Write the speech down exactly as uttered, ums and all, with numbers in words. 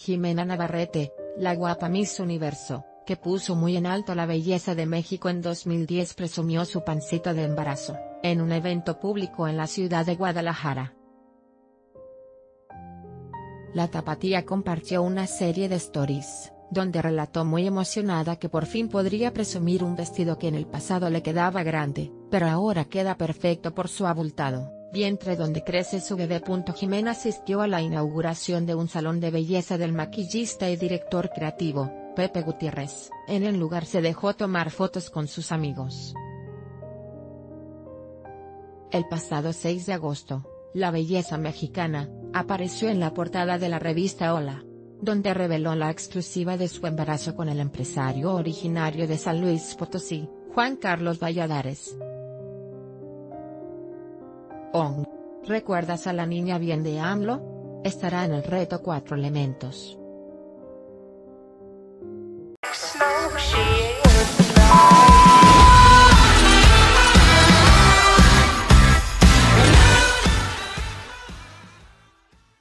Ximena Navarrete, la guapa Miss Universo, que puso muy en alto la belleza de México en dos mil diez, presumió su pancita de embarazo, en un evento público en la ciudad de Guadalajara. La tapatía compartió una serie de stories, donde relató muy emocionada que por fin podría presumir un vestido que en el pasado le quedaba grande, pero ahora queda perfecto por su abultado vientre donde crece su bebé. Ximena asistió a la inauguración de un salón de belleza del maquillista y director creativo, Pepe Gutiérrez. En el lugar se dejó tomar fotos con sus amigos. El pasado seis de agosto, la belleza mexicana apareció en la portada de la revista Hola, donde reveló la exclusiva de su embarazo con el empresario originario de San Luis Potosí, Juan Carlos Valladares. On, ¿recuerdas a la niña bien de AMLO? Estará en el reto Cuatro Elementos.